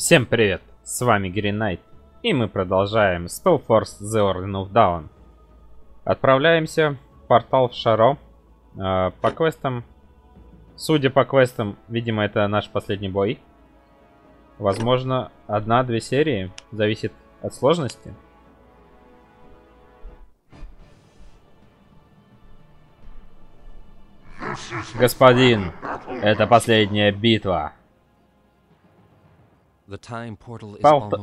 Всем привет, с вами Green Knight, и мы продолжаем SpellForce The Order of Dawn. Отправляемся в портал в Шаро по квестам. Судя по квестам, видимо, это наш последний бой. Возможно, 1-2 серии, зависит от сложности. Господин, это последняя битва.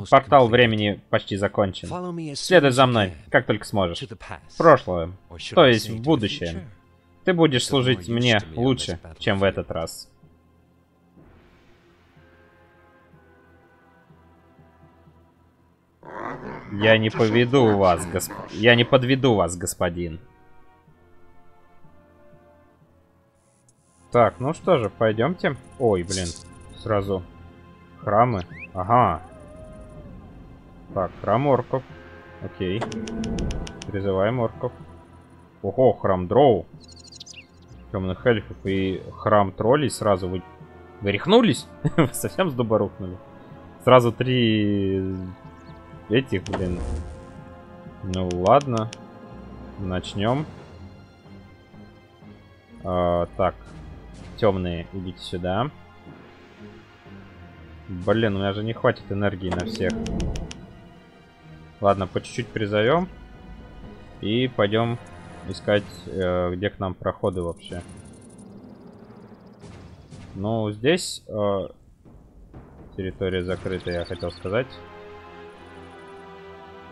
Портал времени почти закончен. Следуй за мной, как только сможешь. В прошлое, то есть в будущее. Ты будешь служить мне лучше, чем в этот раз. Я не подведу вас, господин. Так, ну что же, пойдемте. Ой, блин, сразу... Храмы? Ага. Так, храм орков. Окей. Призываем орков. Ого, храм дроу. Темных эльфов и храм троллей сразу вырехнулись? Совсем с дуба рухнули. Сразу 3 этих, блин. Ну ладно. Начнем. Так. Темные, идите сюда. Блин, у меня же не хватит энергии на всех. Ладно, по чуть-чуть призовем. И пойдем искать, где к нам проходы вообще. Ну, здесь территория закрыта, я хотел сказать.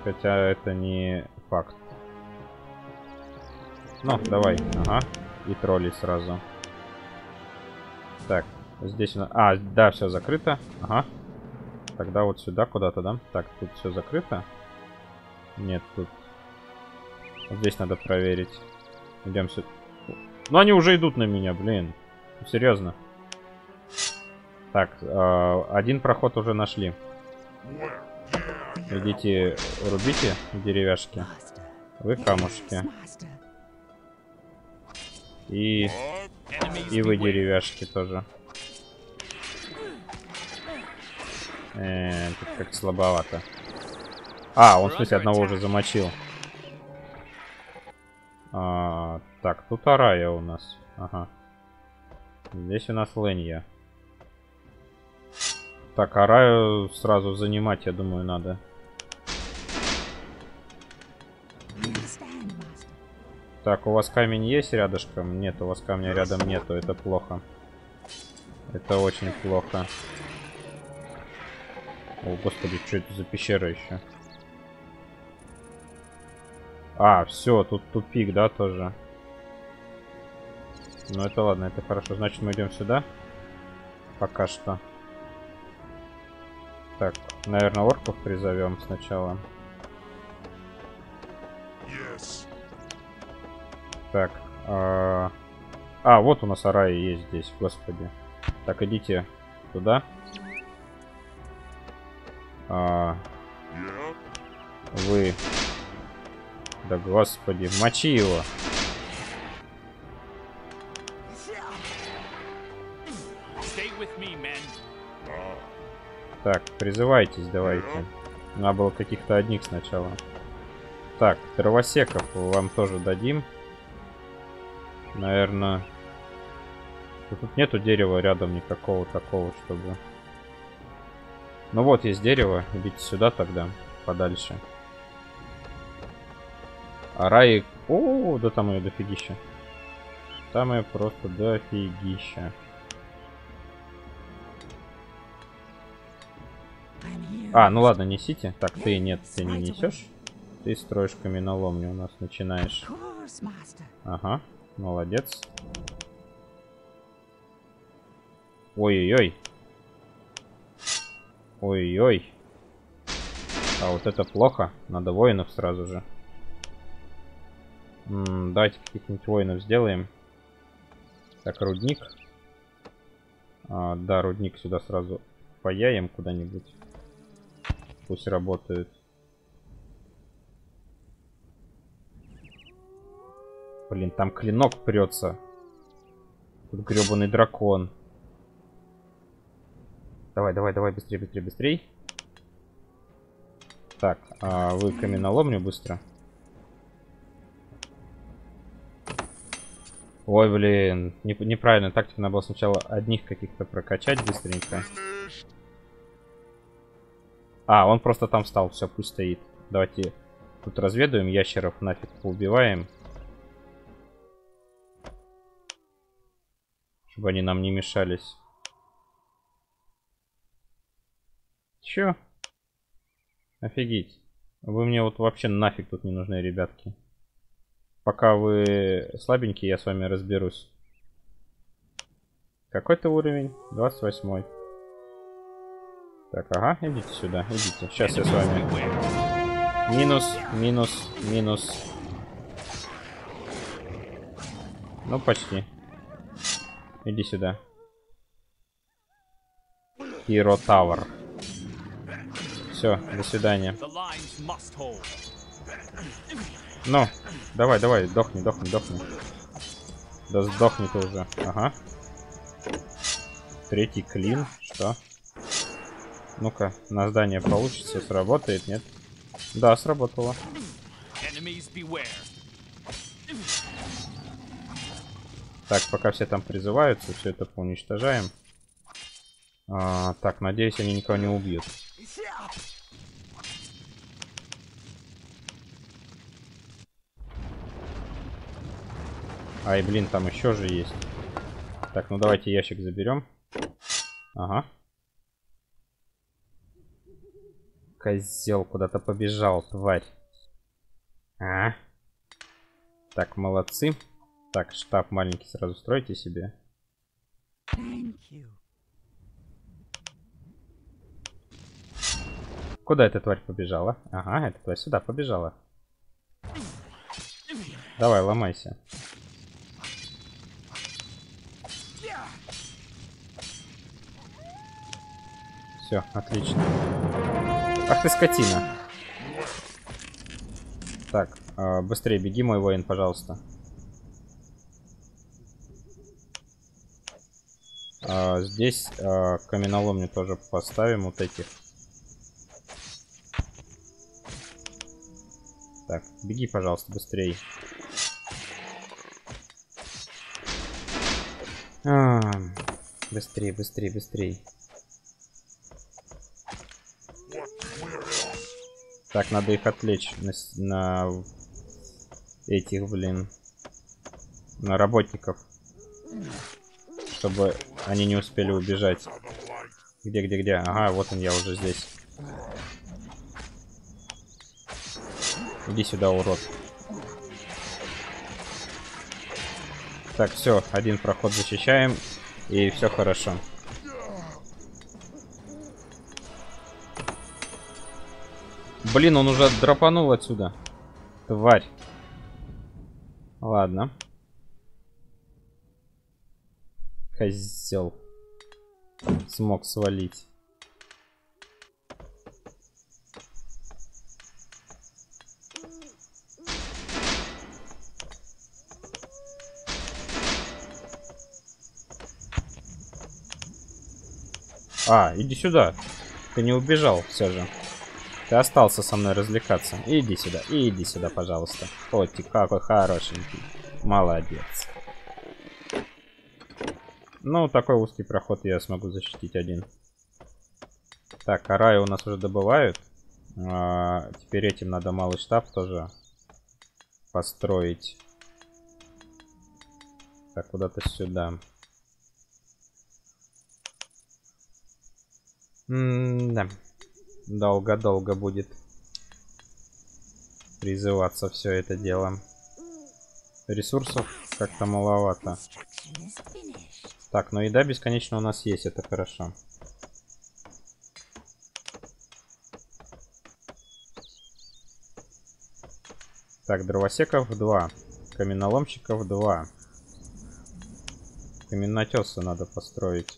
Хотя это не факт. Ну, давай. Ага. И тролли сразу. Так. Здесь она... А, да, все закрыто. Ага. Тогда вот сюда куда-то, да? Так, тут все закрыто. Нет, тут... Вот здесь надо проверить. Идем сюда. Ну, они уже идут на меня, блин. Серьезно. Так, один проход уже нашли. Идите, рубите деревяшки. Вы камушки. И вы деревяшки тоже. Тут как-то слабовато. А, он, в смысле, одного уже замочил. Так, тут Арая у нас. Ага. Здесь у нас Ленья. Так, Араю сразу занимать, я думаю, надо. Так, у вас камень есть рядышком? Нет, у вас камня рядом нету. Это плохо. Это очень плохо. О, господи, что это за пещера еще? А, все, тут тупик, да, тоже? Ну, это ладно, это хорошо. Значит, мы идем сюда. Пока что. Так, наверное, орков призовем сначала. Yes. Так. А, вот у нас Арая есть здесь, господи. Так, идите туда. Вы. Да господи, мочи его. Так, призывайтесь, давайте. Надо было каких-то одних сначала. Так, дровосеков вам тоже дадим. Наверное. Тут нету дерева рядом никакого такого, чтобы... Ну вот, есть дерево. Идите сюда тогда. Подальше. А Раи... О, да там ее дофигища. Там ее просто дофигища. А, ну ладно, несите. Так, ты нет, ты не несешь. Ты строишь каменоломню у нас начинаешь. Ага, молодец. Ой-ой-ой. Ой-ой. А вот это плохо. Надо воинов сразу же. Давайте каких-нибудь воинов сделаем. Так, рудник. Да, рудник сюда сразу паяем куда-нибудь. Пусть работают. Блин, там клинок прется. Тут гребаный дракон. Давай, давай, давай, быстрее, быстрее, быстрее. Так, а вы каменоломню быстро. Ой, блин, неправильно. Тактика надо было сначала одних каких-то прокачать быстренько. А, он просто там встал, все, пусть стоит. Давайте тут разведуем, ящеров нафиг поубиваем. Чтобы они нам не мешались. Чё? Офигеть. Вы мне вот вообще нафиг тут не нужны, ребятки. Пока вы слабенькие, я с вами разберусь. Какой-то уровень? 28-й. Так, ага, идите сюда, идите. Сейчас я с вами. Минус, минус, минус. Ну, почти. Иди сюда. Hero Tower. Все, до свидания. Ну, давай, давай, дохни, дохни, дохни. Да сдохни ты уже. Ага. Третий клин. Что? Ну-ка, на здание получится, сработает, нет? Да, сработало. Так, пока все там призываются, все это поуничтожаем. А, так, надеюсь, они никого не убьют. Ай, блин, там еще же есть. Так, ну давайте ящик заберем. Ага. Козел куда-то побежал, тварь. А? Так, молодцы. Так, штаб маленький сразу стройте себе. Куда эта тварь побежала? Ага, эта тварь сюда побежала. Давай, ломайся. Все, отлично. Ах ты, скотина. Так, быстрее беги, мой воин, пожалуйста. Здесь каменоломню тоже поставим вот этих. Так, беги, пожалуйста, быстрее. Быстрее, быстрее, быстрее. Так, надо их отвлечь на этих, блин, на работников. Чтобы они не успели убежать. Где, где, где? Ага, вот он, я уже здесь. Иди сюда, урод. Так, все, один проход защищаем. И все хорошо. Блин, он уже драпанул отсюда. Тварь. Ладно. Козел. Смог свалить. А, иди сюда. Ты не убежал все же. Ты остался со мной развлекаться. Иди сюда, пожалуйста. О, ты какой хорошенький. Молодец. Ну, такой узкий проход я смогу защитить один. Так, арай у нас уже добывают. Теперь этим надо малый штаб тоже построить. Так, куда-то сюда. Да. Долго-долго будет призываться все это дело. Ресурсов как-то маловато. Так, но еда бесконечно у нас есть, это хорошо. Так, дровосеков 2, каменоломщиков 2. Каменотеса надо построить.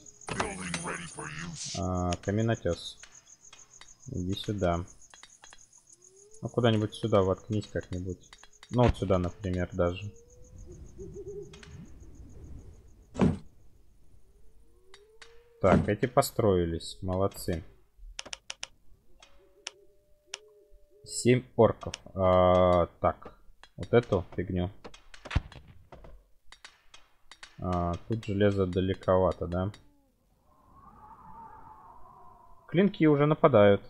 Каменотес. Иди сюда. Ну, куда-нибудь сюда воткнись как-нибудь. Ну, вот сюда, например, даже. Так, эти построились. Молодцы. 7 орков. Так, вот эту фигню. Тут железо далековато, да? Клинки уже нападают.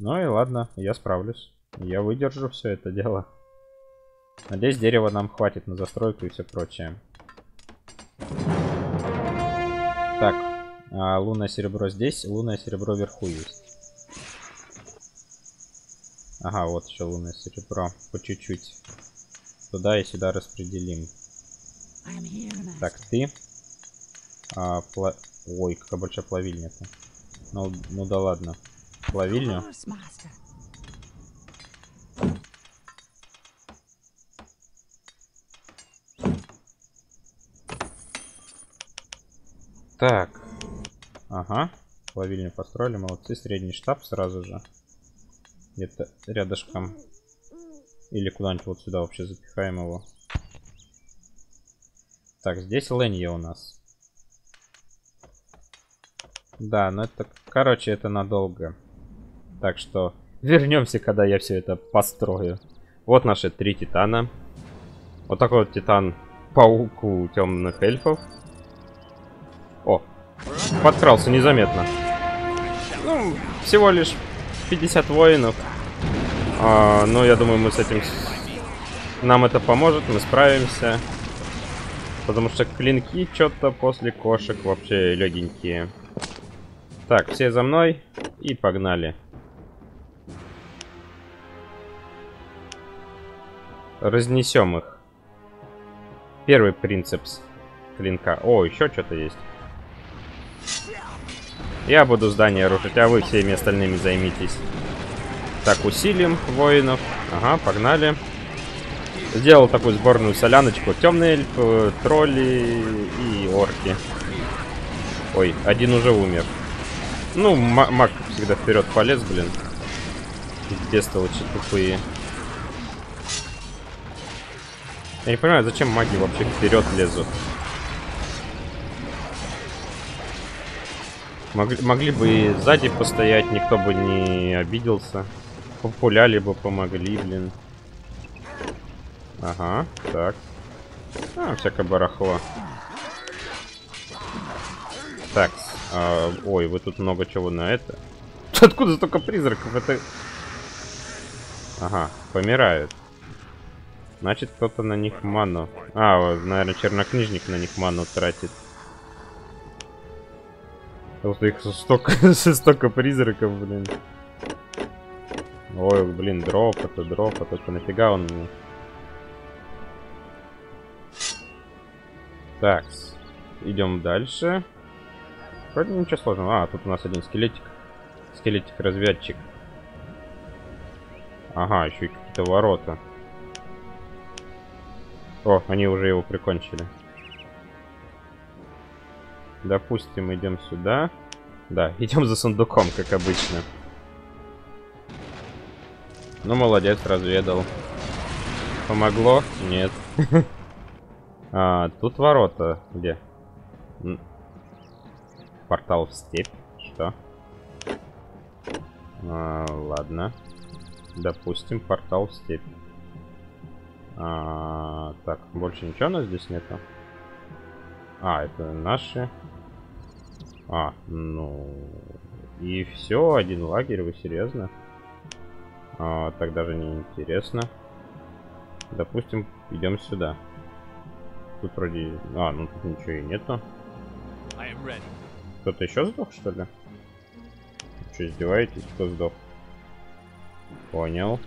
Ну и ладно, я справлюсь. Я выдержу все это дело. Надеюсь, дерева нам хватит на застройку и все прочее. Так, лунное серебро здесь, лунное серебро вверху есть. Ага, вот еще лунное серебро. По чуть-чуть. Туда и сюда распределим. Так, ты. Ой, какая большая плавильня-то. Ну да ладно. Плавильню. Так. Ага. Плавильню построили. Молодцы. Средний штаб сразу же. Где-то рядышком. Или куда-нибудь вот сюда вообще запихаем его. Так, здесь Ленья у нас. Да, ну это... Короче, это надолго. Так что вернемся, когда я все это построю. Вот наши 3 титана. Вот такой вот титан паук у темных эльфов. О, подкрался незаметно. Ну, всего лишь 50 воинов. Но я думаю, мы с этим... Нам это поможет, мы справимся. Потому что клинки что-то после кошек вообще легенькие. Так, все за мной. И погнали. Разнесем их. Первый принцип клинка. О, еще что-то есть. Я буду здание рушить, а вы всеми остальными займитесь. Так, усилим воинов. Ага, погнали. Сделал такую сборную соляночку. Темные эльфы, тролли и орки. Ой, один уже умер. Ну, маг всегда вперед полез, блин. Бестолочи тупые. Я не понимаю, зачем маги вообще вперед лезут. Могли бы и сзади постоять, никто бы не обиделся. Популяли бы, помогли, блин. Ага, так. А, всякое барахло. Так, ой, вы тут много чего на это. Откуда столько призраков? Это... Ага, помирают. Значит, кто-то на них ману... А, наверное, чернокнижник на них ману тратит. Вот их столько призраков, блин. Ой, блин, дроп, это что, нафига он мне? Так, идем дальше. Вроде ничего сложного. А, тут у нас один скелетик. Скелетик-разведчик. Ага, еще и какие-то ворота. О, они уже его прикончили. Допустим, идем сюда. Да, идем за сундуком, как обычно. Ну, молодец, разведал. Помогло? Нет. Тут ворота. Где? Портал в степь. Что? Ладно. Допустим, портал в степь. Так, больше ничего у нас здесь нету. А, это наши. А, ну... И все, один лагерь, вы серьезно? Так даже не интересно. Допустим, идем сюда. Тут вроде... А, ну тут ничего и нету. Кто-то еще сдох, что ли? Вы что, издеваетесь? Кто сдох? Понял.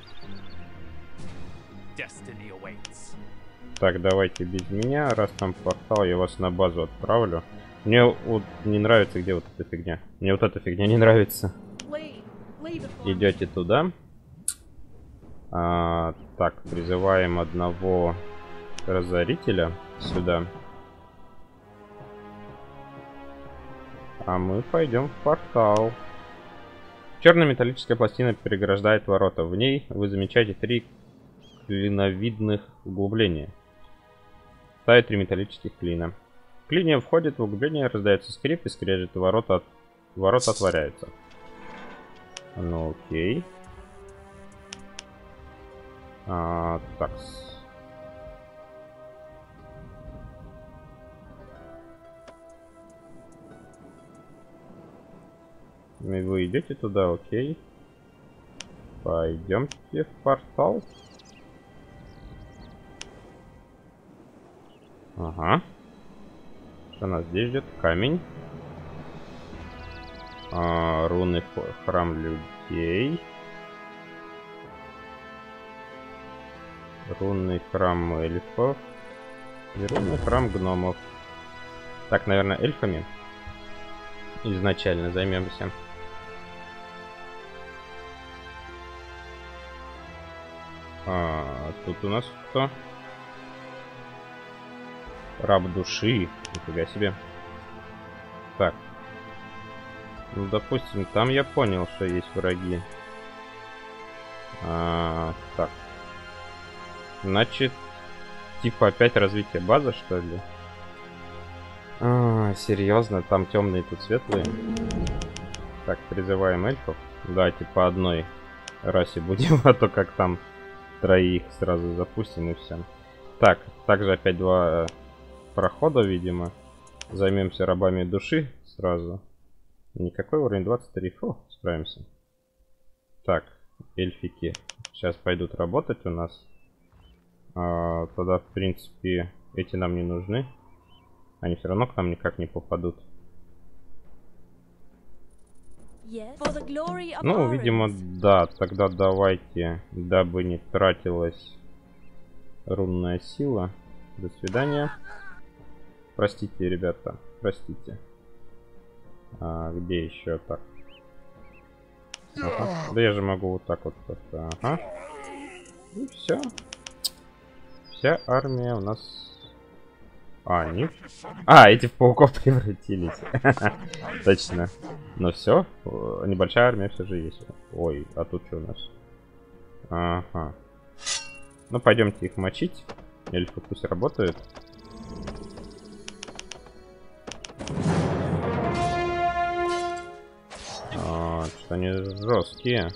Так, давайте без меня. Раз там портал, я вас на базу отправлю. Мне вот не нравится, где вот эта фигня. Мне вот эта фигня не нравится. Идете туда. Так, призываем одного разорителя сюда. А мы пойдем в портал. Черная металлическая пластина переграждает ворота. В ней вы замечаете 3 клиновидных углубления. Ставит 3 металлических клина. Клинья входит в углубление, раздается скрип и скрежет, и ворота отворяются. Ну окей. Так. Ну и вы идете туда, окей. Пойдемте в портал. Ага. Что нас здесь ждет? Камень. Руны, храм людей. Рунный храм эльфов. И рунный храм гномов. Так, наверное, эльфами изначально займемся. Тут у нас кто? Раб души. Нифига себе. Так. Ну, допустим, там я понял, что есть враги. Так. Значит, типа опять развитие базы, что ли? Серьезно, там темные, тут светлые. Так, призываем эльфов. Давайте по одной расе будем, а то как там троих сразу запустим и все. Так, также опять два прохода, видимо. Займемся рабами души сразу. Никакой уровень 23. Фу, справимся. Так, эльфики сейчас пойдут работать у нас. Тогда, в принципе, эти нам не нужны. Они все равно к нам никак не попадут. Ну, видимо, да. Тогда давайте, дабы не тратилась рунная сила. До свидания. Простите, ребята, простите. Где еще так? Ага. Да я же могу вот так вот просто. Ага. И все. Вся армия у нас. Они. Эти в пауков превратились. Точно. Но все. Небольшая армия все же есть. Ой, а тут что у нас? Ага. Ну пойдемте их мочить. Эльфы пусть работают. Что они жесткие.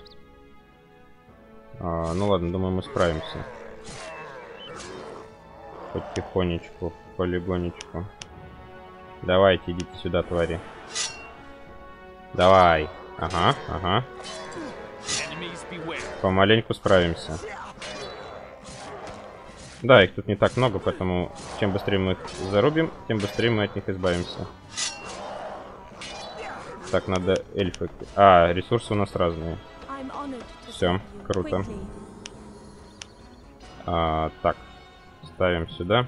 Ну ладно, думаю, мы справимся. Потихонечку, полегонечку. Давайте, идите сюда, твари. Давай. Ага, ага. Помаленьку справимся. Да, их тут не так много, поэтому чем быстрее мы их зарубим, тем быстрее мы от них избавимся. Так, надо эльфы. Ресурсы у нас разные. Все, круто. Так. Ставим сюда.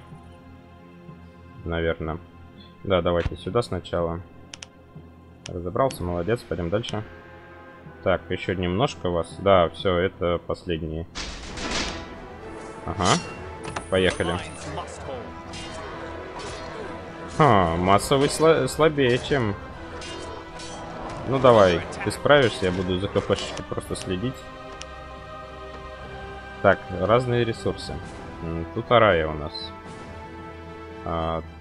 Наверное. Да, давайте сюда сначала. Разобрался, молодец. Пойдем дальше. Так, еще немножко вас. Да, все, это последние. Ага. Поехали. Массовый слабее, чем... Ну давай, ты справишься, я буду за КПшечкой просто следить. Так, разные ресурсы. Тут арая у нас.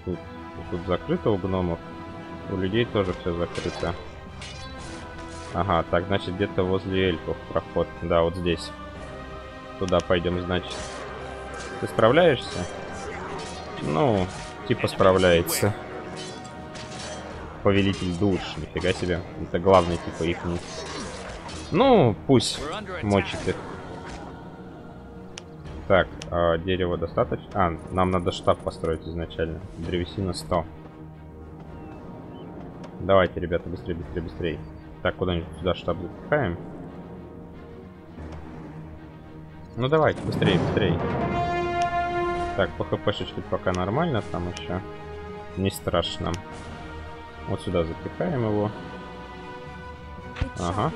Тут закрыто у гномов. У людей тоже все закрыто. Ага, так, значит, где-то возле эльфов проход. Да, вот здесь. Туда пойдем, значит. Ты справляешься? Ну, типа справляется. Повелитель душ, нифига себе. Это главный типа их. Ну, пусть мочит их. Так, дерево достаточно. Нам надо штаб построить изначально. Древесина 100. Давайте, ребята, быстрее, быстрее, быстрее. Так, куда-нибудь сюда штаб запихаем. Ну, давайте, быстрее, быстрее. Так, по хпшечке пока нормально, там еще не страшно. Вот сюда запихаем его. Ага.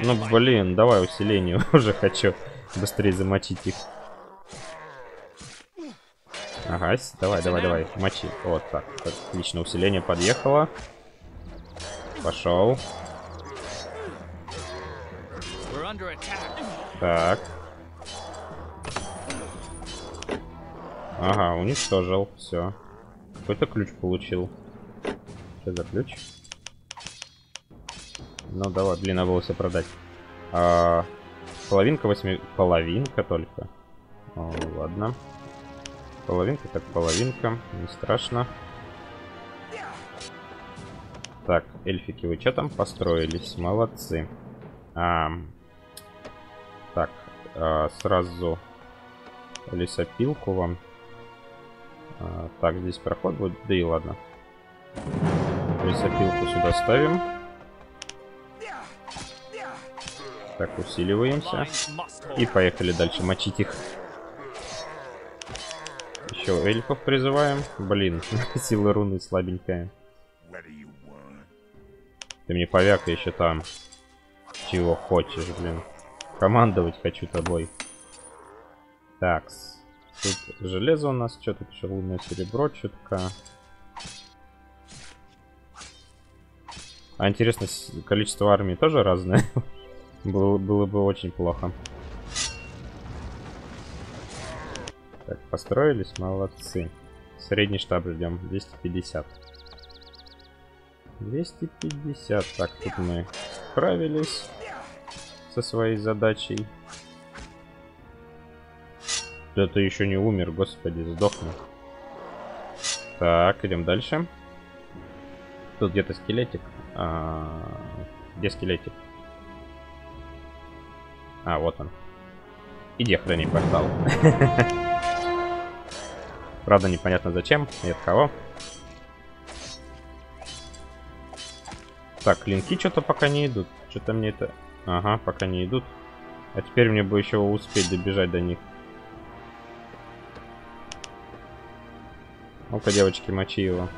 Ну блин, давай усиление, уже хочу быстрее замочить их. Ага, давай, давай, давай, мочи. Вот так, отлично, усиление подъехало. Пошел. Так. Ага, уничтожил. Все. Какой-то ключ получил. Что за ключ? Ну давай, блин, надо было все продать. Половинка 8. Половинка только. О, ладно. Половинка так половинка. Не страшно. Так, эльфики, вы что там построились? Молодцы. Так, сразу лесопилку вам. Так, здесь проход будет. Да и ладно. Лесопилку сюда ставим. Так, усиливаемся. И поехали дальше мочить их. Еще эльфов призываем. Блин, сила руны слабенькая. Ты мне повяка еще там. Чего хочешь, блин. Командовать хочу тобой. Такс. Тут железо у нас. Что тут еще? Лунное серебро чутка. А интересно, количество армии тоже разное? Было бы очень плохо. Так, построились. Молодцы. Средний штаб ждем. 250. 250. Так, тут мы справились со своей задачей. Да ты еще не умер, господи, сдохну. Так, идем дальше. Тут где-то скелетик. Где скелетик? А, вот он. Иди охрани портал. Правда, непонятно зачем и от кого. Так, клинки что-то пока не идут. Что-то мне это... Ага, пока не идут. А теперь мне бы еще успеть добежать до них. Ну-ка, девочки, мочи его.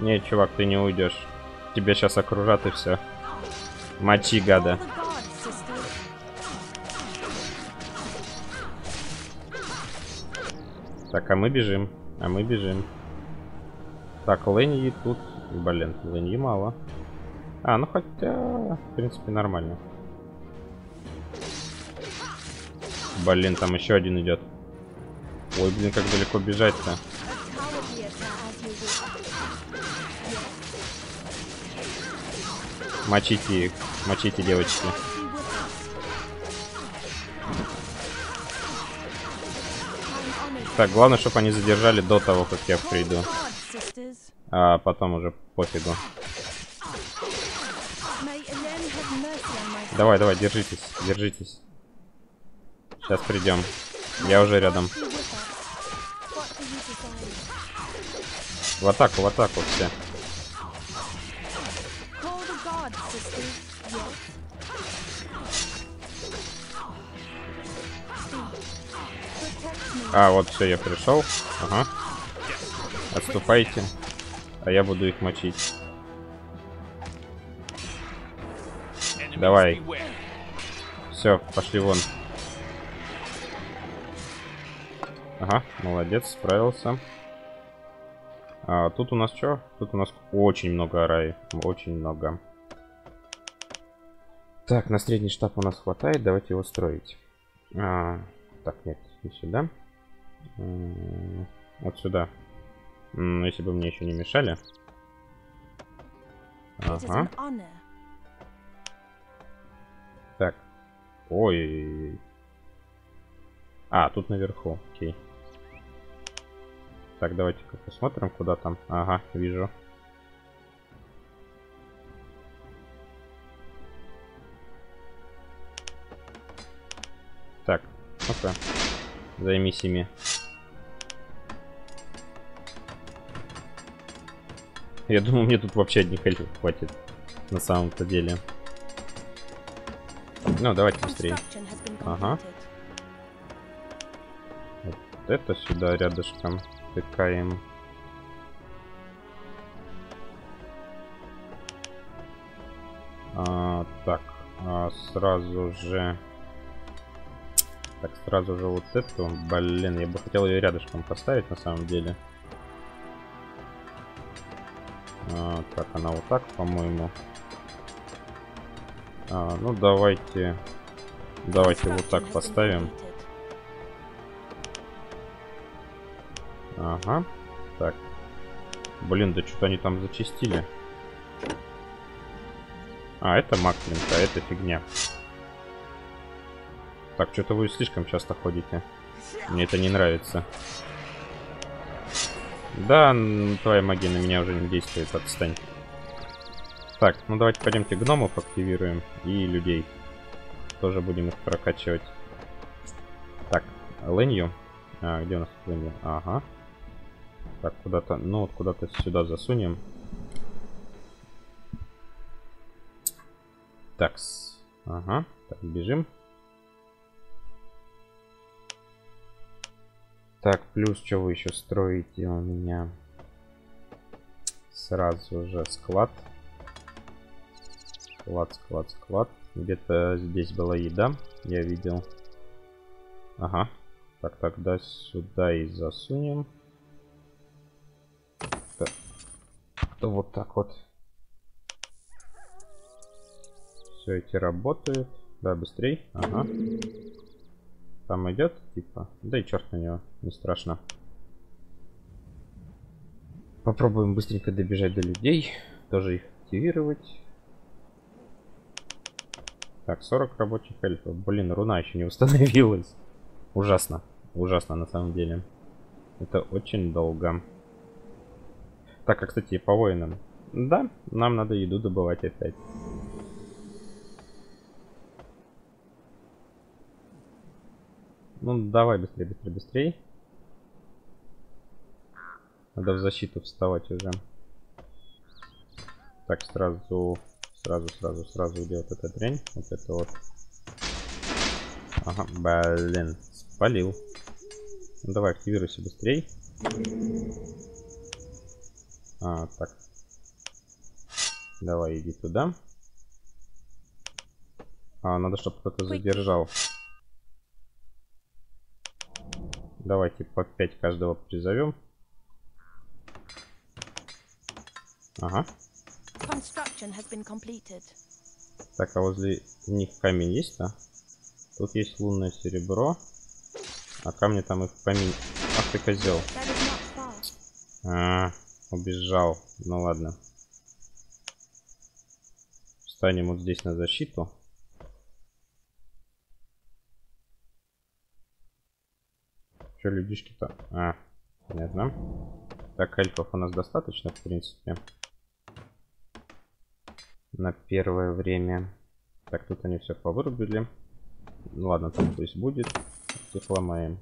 Нет, чувак, ты не уйдешь. Тебя сейчас окружат и все. Мочи, гада. Так, а мы бежим. А мы бежим. Так, Лэньи тут. Блин, Лэньи мало. А, ну хотя, в принципе, нормально. Блин, там еще один идет. Ой, блин, как далеко бежать-то. Мочите их. Мочите, девочки. Так, главное, чтобы они задержали до того, как я приду. А потом уже пофигу. Давай, давай, держитесь, держитесь. Сейчас придем. Я уже рядом. В атаку все. А, вот все, я пришел. Ага. Отступайте. А я буду их мочить. Давай. Все, пошли вон. Ага, молодец, справился. А тут у нас что? Тут у нас очень много араи. Очень много. Так, на средний штаб у нас хватает. Давайте его строить. Так, нет, не сюда. Вот сюда. Если бы мне еще не мешали. Ага. Так. Ой. А, тут наверху. Окей. Так, давайте-ка посмотрим, куда там. Ага, вижу. Так, ну-ка, займись ими. Я думаю, мне тут вообще одних эльфов хватит. На самом-то деле. Ну, давайте быстрее. Ага. Вот это сюда рядышком. Тыкаем. Так, сразу же... Так, сразу же вот эту. Блин, я бы хотел ее рядышком поставить на самом деле. Так, она вот так, по-моему. Ну, давайте... Давайте вот так поставим. Ага. Так. Блин, да что-то они там зачистили. А, это маклинг, а это фигня. Так, что-то вы слишком часто ходите. Мне это не нравится. Да, твоя магия на меня уже не действует, отстань. Так, ну давайте пойдемте гномов активируем. И людей. Тоже будем их прокачивать. Так, Ленью. А, где у нас Ленью? Ага. Так, куда-то, ну вот куда-то сюда засунем. Такс. Ага, так, бежим. Так, плюс, что вы еще строите у меня? Сразу же склад. Склад. Где-то здесь была еда, я видел. Ага. Так, тогда сюда и засунем. Так. Вот так вот. Все эти работают. Да, быстрей. Ага. Там идет, типа. Да и черт на него, не страшно. Попробуем быстренько добежать до людей. Тоже их активировать. Так, 40 рабочих эльфов. Блин, руна еще не установилась. Ужасно. Ужасно на самом деле. Это очень долго. Так, а кстати, по воинам. Да, нам надо еду добывать опять. Ну, давай быстрее, быстрее. Надо в защиту вставать уже. Так, сразу где вот эта дрянь. Вот это вот. Ага, блин, спалил. Ну, давай, активируйся быстрее. А, так. Давай, иди туда. А, надо, чтобы кто-то задержал. Давайте по 5 каждого призовем. Ага. Так, а возле них камень есть-то? Тут есть лунное серебро. А камни там их поменьше. Ах ты козел. А, убежал. Ну ладно. Встанем вот здесь на защиту. Людишки-то? А, понятно. Так, эльфов у нас достаточно, в принципе. На первое время. Так, тут они все повырубили. Ну ладно, там пусть будет. Их ломаем.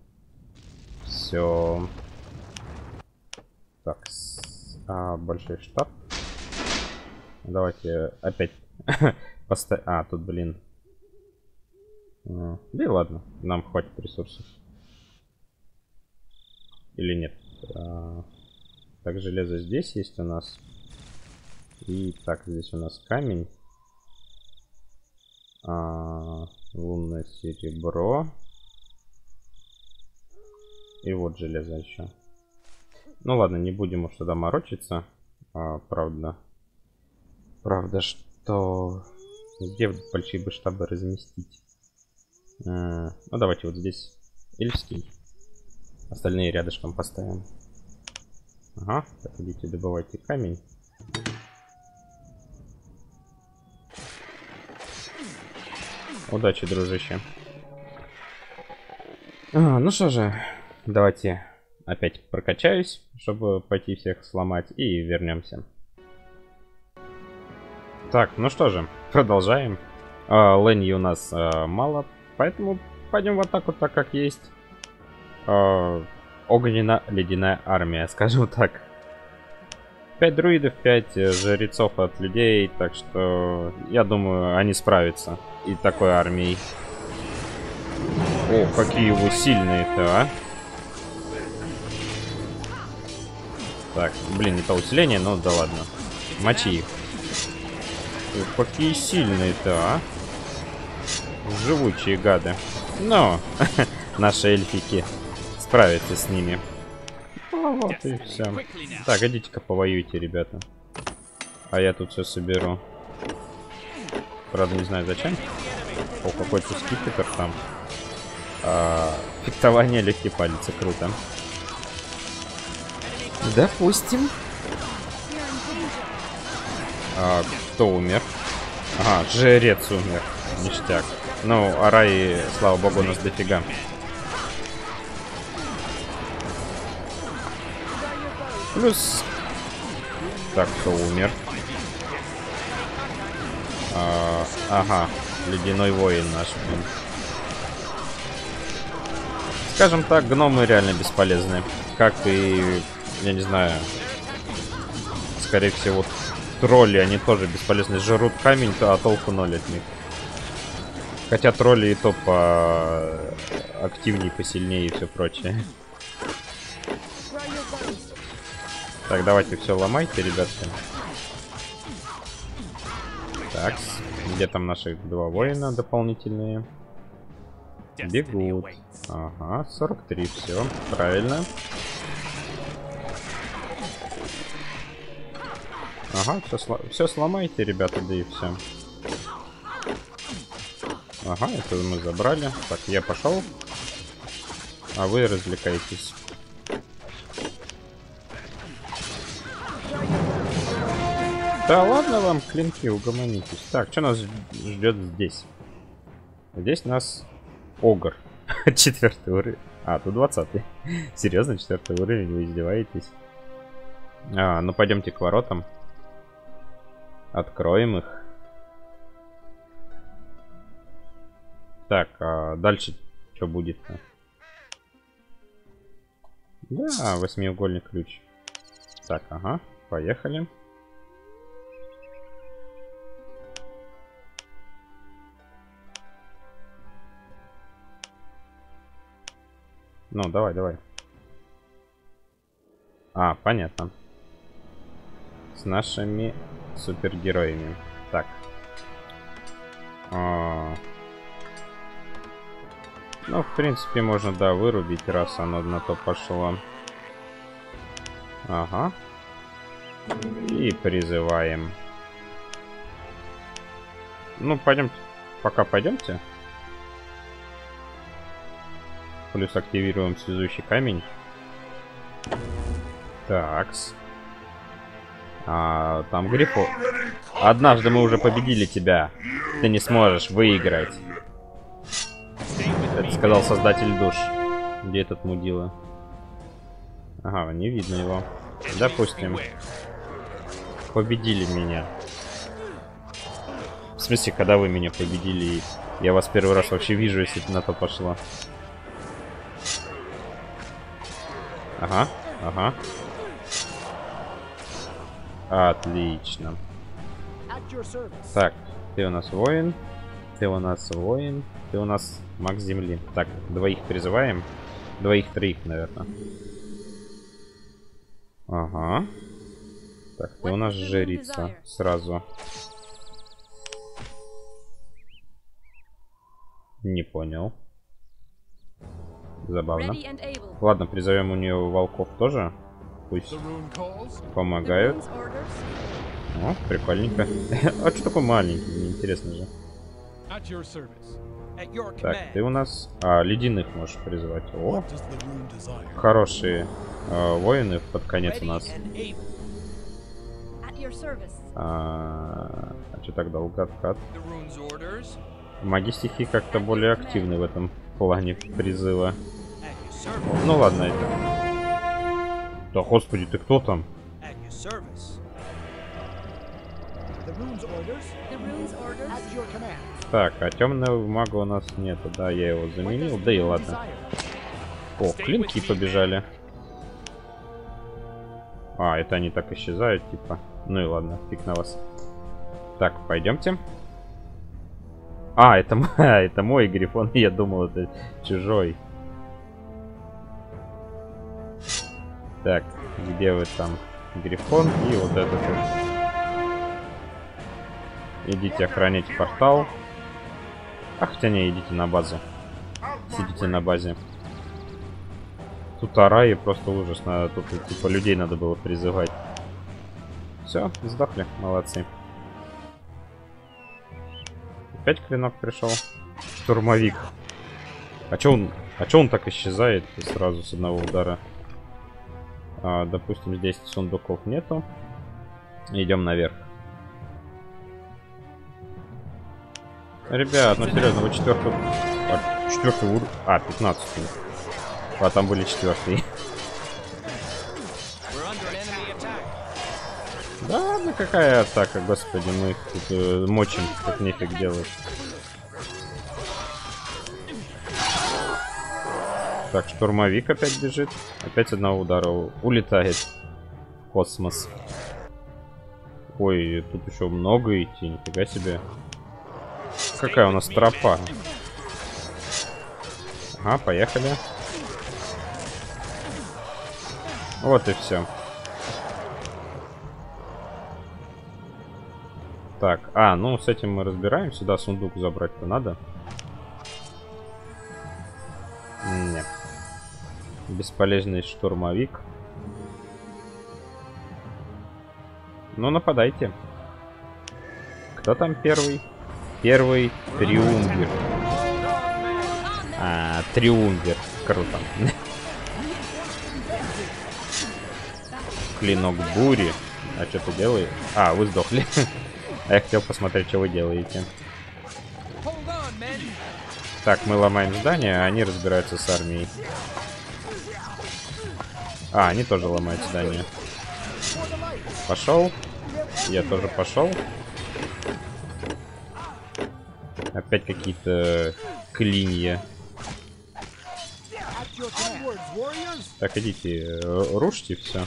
Все. Так, большой штаб. Давайте опять поставим. А, тут, блин. Да и ладно, нам хватит ресурсов. Или нет. Так, железо здесь есть у нас. И так, здесь у нас камень. Лунное серебро. И вот железо еще. Ну ладно, не будем уж туда морочиться. Правда. Правда, что... Где большие бы штабы разместить? Ну давайте вот здесь. Эльфский. Остальные рядышком поставим. Ага, так, идите, добывайте камень. Удачи, дружище. Ну что же, давайте опять прокачаюсь, чтобы пойти всех сломать, и вернемся. Так, ну что же, продолжаем. Лэньи у нас мало, поэтому пойдем в атаку так, как есть. Огненно-ледяная армия, скажу так. 5 друидов, 5 жрецов от людей, так что я думаю, они справятся и такой армией. О, какие вы сильные-то, а? Так, блин, это усиление, но да ладно. Мочи их. О, какие сильные-то, а? Живучие гады. Но наши эльфики справиться с ними. Вот и все. Так, идите-ка повоюйте, ребята. А я тут все соберу. Правда, не знаю зачем. О, какой-то скипетр там. Фехтование легкие палицы, круто. Допустим. А, кто умер? Ага, жрец умер. Ништяк. Ну, араи, слава богу, у нас дофига. Плюс... Так, кто умер? А, ага, ледяной воин наш. Скажем так, гномы реально бесполезны. Как и, я не знаю, скорее всего, тролли, они тоже бесполезны. Жрут камень, а толку ноль от них. Хотя тролли и то поактивнее, посильнее и все прочее. Так, давайте все ломайте, ребятки. Так, где там наши два воина дополнительные? Бегут. Ага, 43, все, правильно. Ага, все сломайте, ребята, да и все. Ага, это мы забрали. Так, я пошел. А вы развлекайтесь. Да ладно вам, клинки, угомонитесь. Так, что нас ждет здесь? Здесь нас огр. 4-й уровень. А, тут 20-й. Серьезно, 4-й уровень, вы издеваетесь? А, ну пойдемте к воротам. Откроем их. Так, а дальше что будет-то? Да, восьмиугольный ключ. Так, ага, поехали. Ну, давай, давай. А, понятно. С нашими супергероями. Так. А... Ну, в принципе, можно, да, вырубить, раз оно на то пошло. Ага. И призываем. Ну, пойдемте. Пока пойдемте. Плюс активируем связующий камень. Такс. А, там Грифо. Однажды мы уже победили тебя. Ты не сможешь выиграть. Это сказал создатель душ. Где этот мудила? Ага, не видно его. Допустим. Победили меня. В смысле, когда вы меня победили? Я вас первый раз вообще вижу, если ты на то пошла. Ага, ага. Отлично. Так, ты у нас воин. Ты у нас воин. Ты у нас маг земли. Так, двоих призываем. Двоих-троих, наверное. Ага. Так, ты у нас жрица. Сразу. Не понял. Забавно. Ладно, призовем у нее волков тоже. Пусть помогают. О, прикольненько. А что такой маленький? Интересно же. Так, ты у нас... А, ледяных можешь призвать. О, хорошие воины под конец у нас. А что так долго откат? Маги стихии как-то более активны в этом плане призыва. Ну ладно, это... Да господи, ты кто там? Так, а темного мага у нас нету. Да, я его заменил, да и ладно. О, клинки побежали. А, это они так исчезают, типа. Ну и ладно, фиг на вас. Так, пойдемте. А, это мой грифон, я думал, это чужой. Так, где вы там? Грифон и вот этот. Идите охранять портал. А хотя не, идите на базу. Сидите на базе. Тут араи просто ужасно. Тут типа людей надо было призывать. Все, сдохли, молодцы. Опять клинок пришел. Штурмовик. А че он так исчезает сразу с одного удара? Допустим, здесь сундуков нету. Идем наверх. Ребят, ну серьезно, вы четвертый... А, четвертый уровень... А, 15-й. А там были четвертые. Да, ну какая атака, господи, мы их тут мочим, как нефиг делают. Так, штурмовик опять бежит. Опять с одного удара улетает в космос. Ой, тут еще много идти, нифига себе. Какая у нас тропа. Ага, поехали. Вот и все. Так, а, ну с этим мы разбираемся. Да, сундук забрать-то надо. Нет. Бесполезный штурмовик. Ну, нападайте. Кто там первый? Первый триумвир. А, триумвир. Круто. Клинок бури. А что ты делаешь? А, вы сдохли. А я хотел посмотреть, что вы делаете. Так, мы ломаем здание, а они разбираются с армией. А, они тоже ломают здание. Пошел. Я тоже пошел. Опять какие-то клинья. Так, идите, рушьте все.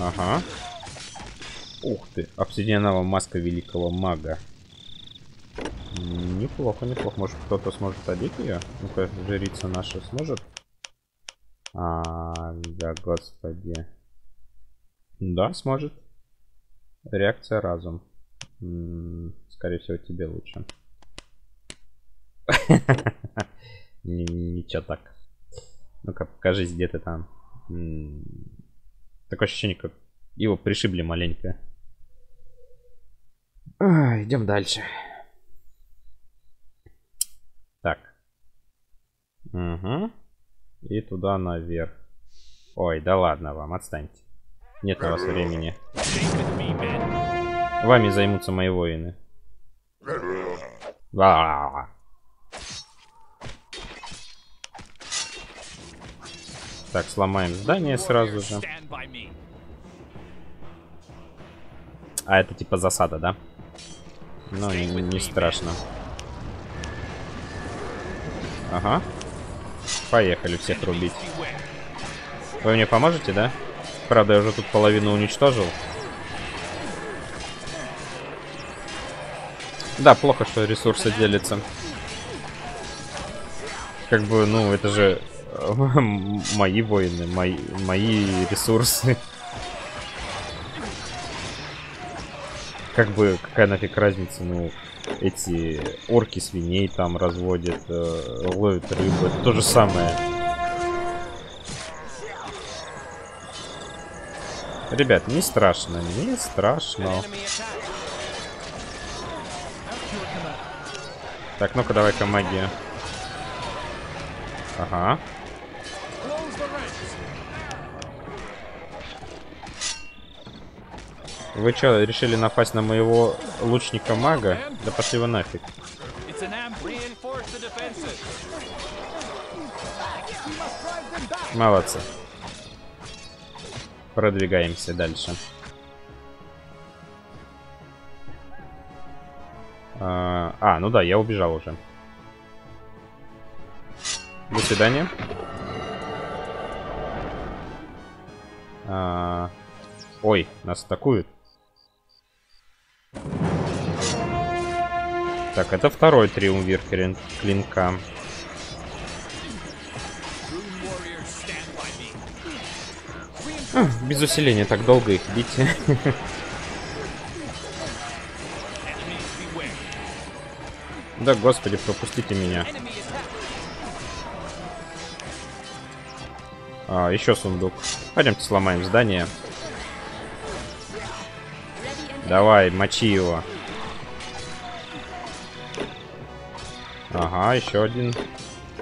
Ага. Ух ты, обсидиановая маска великого мага. Неплохо, неплохо. Может, кто-то сможет одеть ее? Ну-ка, жрица наша сможет? А, да, господи. Да, сможет. Реакция разум. Скорее всего, тебе лучше. Ничего так. Ну-ка, покажись, где ты там. Такое ощущение, как его пришибли маленько. Идем дальше. Так. Угу. И туда наверх. Ой, да ладно вам, отстаньте. Нет у вас времени. Вами займутся мои воины. Так, сломаем здание сразу же. А это типа засада, да? Ну, не страшно. Ага. Поехали всех рубить. Вы мне поможете, да? Правда, я уже тут половину уничтожил. Да, плохо, что ресурсы делятся. Как бы, ну, это же... мои воины, мои ресурсы. Как бы, какая нафиг разница, ну, эти орки свиней там разводят, ловят рыбу, то же самое. Ребят, не страшно, не страшно. Так, ну-ка, давай-ка магия. Ага. Вы что, решили напасть на моего лучника-мага? Да пошли вы нафиг. Молодцы. Продвигаемся дальше. А, ну да, я убежал уже. До свидания. Ой, нас атакуют. Так, это второй триумвир клинка. Без усиления так долго их бить. Да, господи, пропустите меня. А, еще сундук. Пойдемте сломаем здание. Давай, мочи его. Ага, еще один.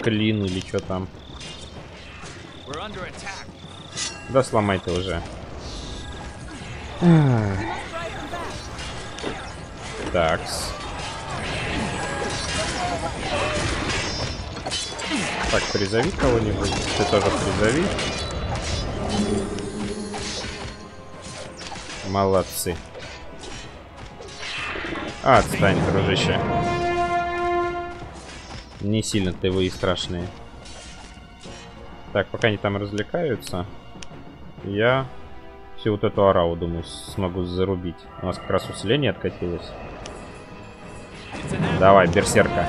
Клин или что там. Да сломай ты уже. Такс. Так, призови кого-нибудь. Ты тоже призови. Молодцы. Отстань, дружище. Не сильно-то вы и страшные. Так, пока они там развлекаются, я всю вот эту орау, думаю, смогу зарубить. У нас как раз усиление откатилось. Давай, берсерка.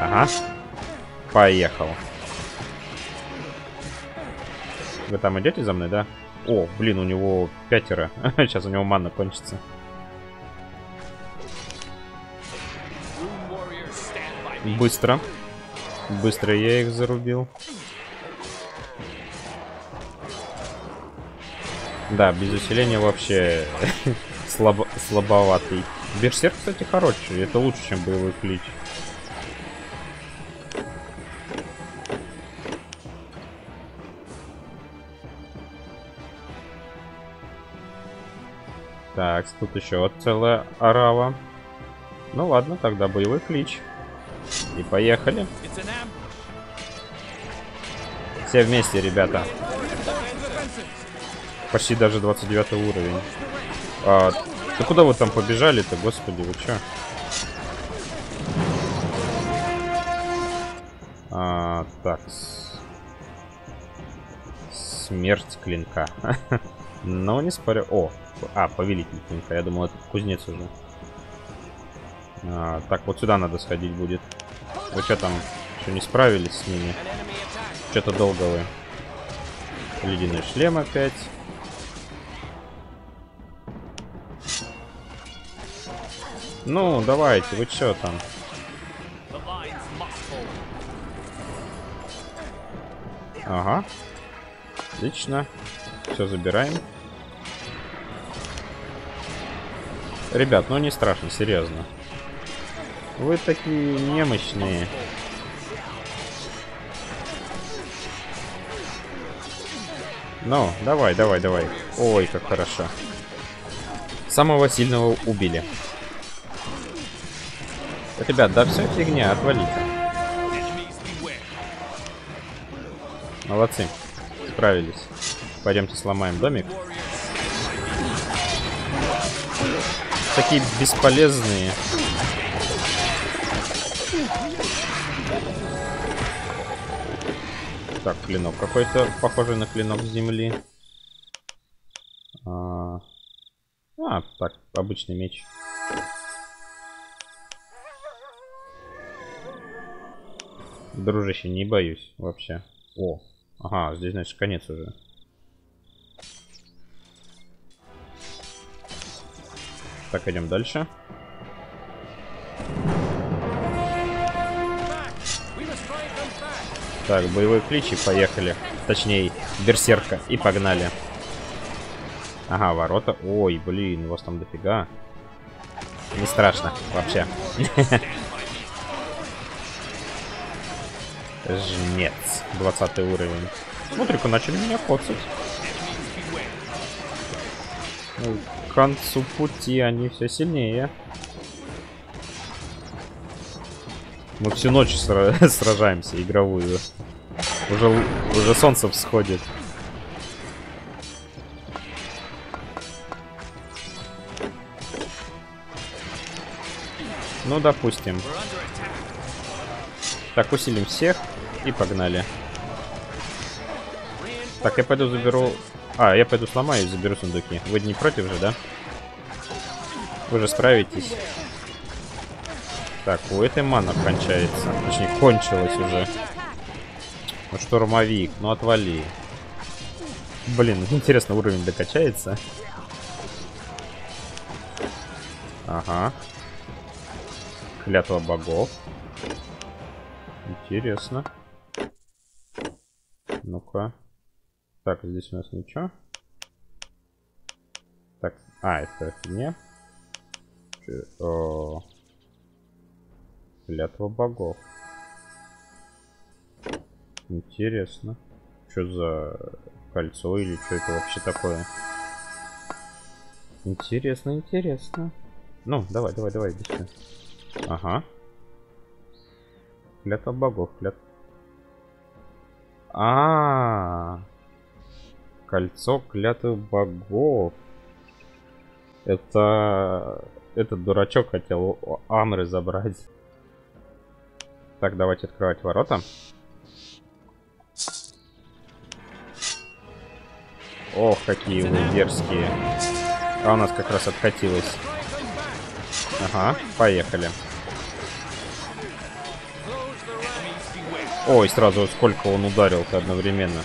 Ага. Поехал. Вы там идете за мной, да? О, блин, у него 5. Сейчас у него манна кончится. Быстро. Быстро я их зарубил. Да, без усиления вообще слабоватый. Берсерк, кстати, короче. Это лучше, чем боевой клич. Так, тут еще целая орава. Ну ладно, тогда боевой клич. И поехали. Все вместе, ребята. Почти даже 29 уровень. Да куда вы там побежали-то, господи, вы че? Так. Смерть клинка. Но не спорю. О, повелитель клинка. Я думал, это кузнец уже. Так, вот сюда надо сходить будет. Вы что там? Еще не справились с ними? Что-то долго вы. Ледяной шлем опять. Ну, давайте, вы что там? Ага. Отлично. Все забираем. Ребят, ну не страшно, серьезно. Вы такие немощные. Ну, давай, давай, давай. Ой, как хорошо. Самого сильного убили. Ребят, да все фигня, отвалите. Молодцы, справились. Пойдемте сломаем домик. Такие бесполезные. Так, клинок какой-то похожий на клинок земли. Так, обычный меч. Дружище, не боюсь вообще. О, ага, здесь, значит, конец уже. Так, идем дальше. Так, боевой клич и поехали. Точнее, берсерка. И погнали. Ага, ворота. Ой, блин, у вас там дофига. Не страшно вообще. Жнец. 20 уровень. Смотри-ка, начали меня коцать. К концу пути они все сильнее. Мы всю ночь сражаемся игровую. Уже солнце всходит. Ну, допустим. Так, усилим всех и погнали. Так, я пойду заберу... я пойду сломаю и заберу сундуки. Вы не против же, да? Вы же справитесь. Так, у этой мана кончается. Точнее, кончилась уже. Ну, штурмовик, ну отвали. Блин, интересно, уровень докачается. Ага. Клятва богов. Интересно. Ну-ка. Так, здесь у нас ничего. Так, это фигня. Клятва богов. Интересно. Что за кольцо или что это вообще такое? Интересно, интересно. Ну, давай, иди сюда. Ага. Клятва богов, клятва. А-а-а. Кольцо клятвы богов. Это... Этот дурачок хотел Амры забрать. Так, давайте открывать ворота. Ох, какие вы дерзкие. А у нас как раз откатилось. Ага, поехали. Ой, сразу сколько он ударил-то одновременно.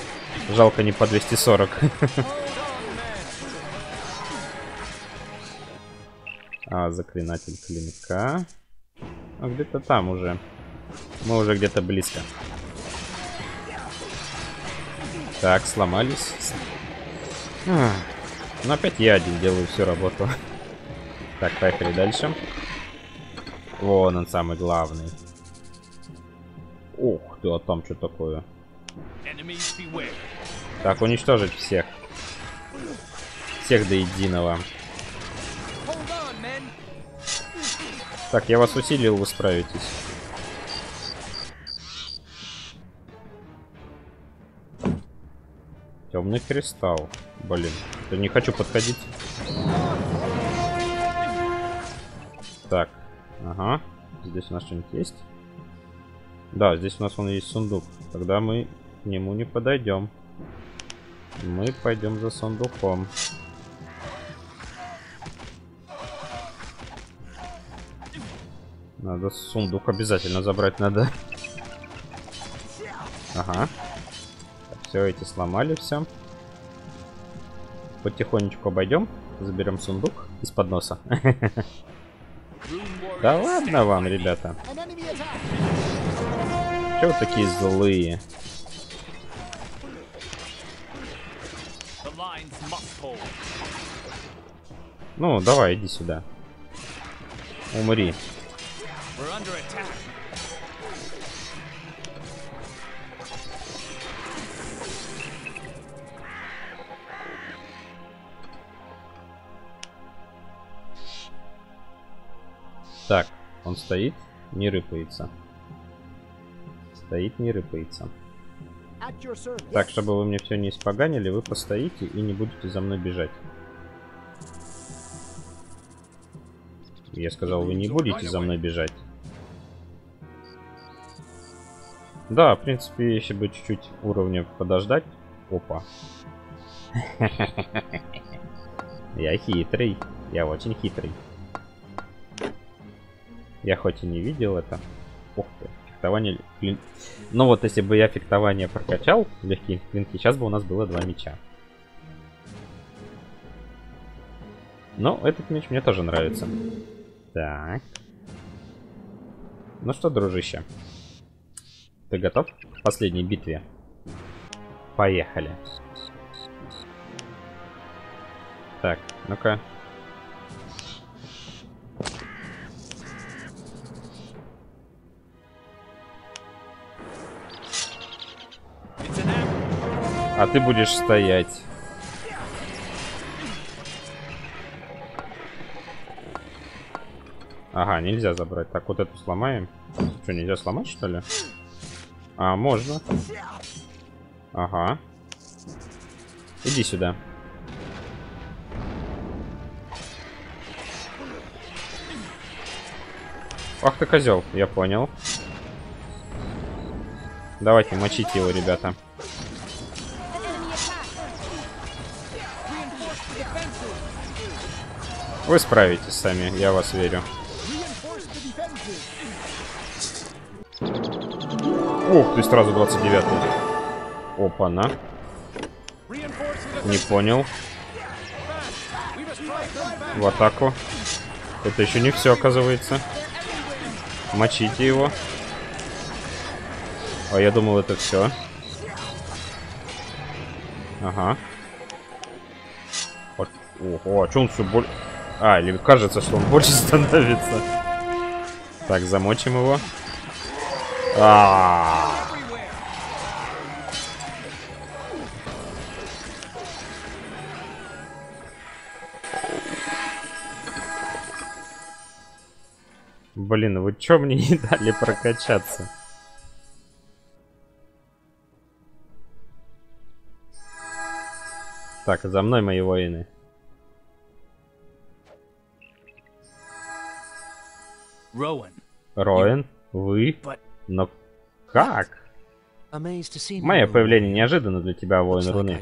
Жалко, не по 240. А, заклинатель клинка. А где-то там уже. Мы уже где-то близко. Так, сломались. Ну опять я один делаю всю работу. Так, поехали дальше. Вон он самый главный. Ух ты, а там что такое? Так, уничтожить всех. Всех до единого. Так, я вас усилил, вы справитесь. Темный кристалл. Блин, я не хочу подходить. Так, ага. Здесь у нас что-нибудь есть? Да, здесь у нас вон есть сундук. Тогда мы к нему не подойдем. Мы пойдем за сундуком. Надо сундук обязательно забрать надо. Ага. Все эти сломали все. Потихонечку обойдем. Заберем сундук из-под носа. Да ладно вам, ребята. Чего такие злые? Ну, давай, иди сюда. Умри. Так, он стоит, не рыпается. Стоит, не рыпается. Так, чтобы вы мне все не испоганили, вы постоите и не будете за мной бежать. Я сказал, вы не будете за мной бежать. Да, в принципе, если бы чуть-чуть уровня подождать... Опа. Я хитрый. Я очень хитрый. Я хоть и не видел это. Ух ты. Фехтование... Ну вот, если бы я фехтование прокачал, легкие клинки, сейчас бы у нас было 2 меча. Но этот меч мне тоже нравится. Так. Ну что, дружище. Ты готов к последней битве? Поехали. Так, ну-ка. А ты будешь стоять. Ага, нельзя забрать. Так, вот эту сломаем. Что, нельзя сломать, что ли? А, можно. Ага. Иди сюда. Ах ты козел, я понял. Давайте мочить его, ребята. Вы справитесь сами, я вас верю. Ух ты, сразу 29-й. Опа-на. Не понял. В атаку. Это еще не все, оказывается. Мочите его. А я думал, это все. Ага. Ого, а что он все больше... А, или кажется, что он больше становится. Так, замочим его. А-а-а. Блин, вы чё мне не дали прокачаться? Так, за мной, мои воины. Роэн, вы? Но как? Мое появление неожиданно для тебя, воин руны.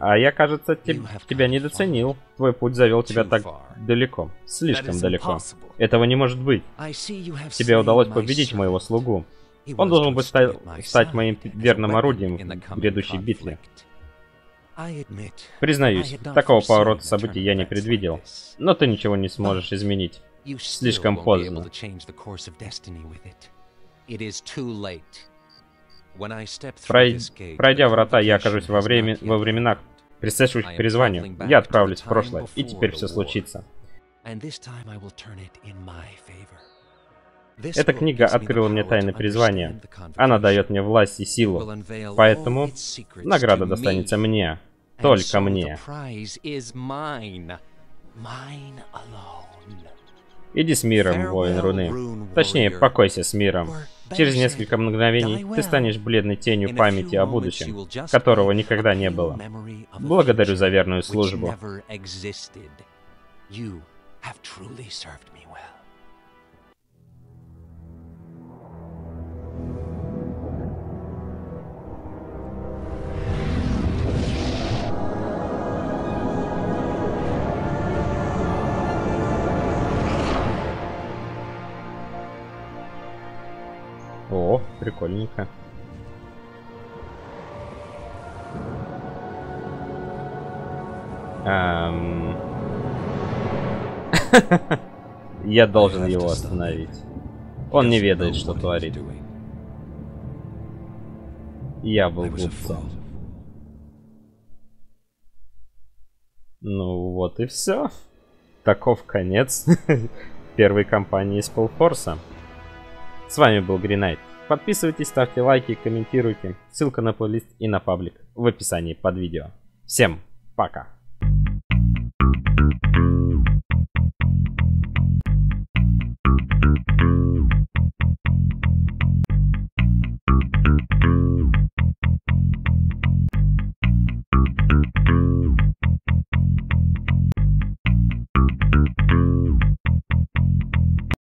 А я, кажется, тебя недооценил. Твой путь завел тебя так далеко. Слишком далеко. Этого не может быть. Тебе удалось победить моего слугу. Он должен был стать моим верным орудием в грядущей битве. Признаюсь, такого поворота событий я не предвидел. Но ты ничего не сможешь изменить. Слишком поздно. Пройдя врата, я окажусь во временах, предшествующих призванию. Я отправлюсь в прошлое, и теперь все случится. Эта книга открыла мне тайны призвания. Она дает мне власть и силу. Поэтому награда достанется мне. Только мне. Иди с миром, воин руны. Точнее, покойся с миром. Через несколько мгновений ты станешь бледной тенью памяти о будущем, которого никогда не было. Благодарю за верную службу. О, прикольненько. Я должен его остановить. Он не ведает, что творит. Я был глупцом. Ну вот и все. Таков конец первой кампании SpellForce. С вами был Green Knight. Подписывайтесь, ставьте лайки, комментируйте. Ссылка на плейлист и на паблик в описании под видео. Всем пока!